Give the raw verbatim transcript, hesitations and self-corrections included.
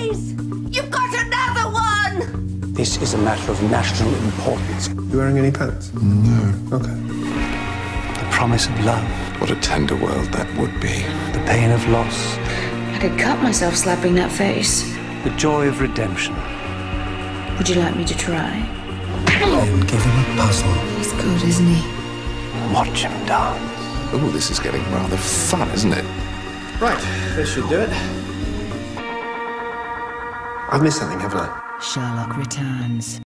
please! You've got another one! This is a matter of national importance. You wearing any pants? No. Okay. The promise of love. What a tender world that would be. The pain of loss. I could cut myself slapping that face. The joy of redemption. Would you like me to try? Give him a puzzle. He's good, isn't he? Watch him dance. Oh, this is getting rather fun, isn't it? Right, this should do it. I've missed something, haven't I? Sherlock returns.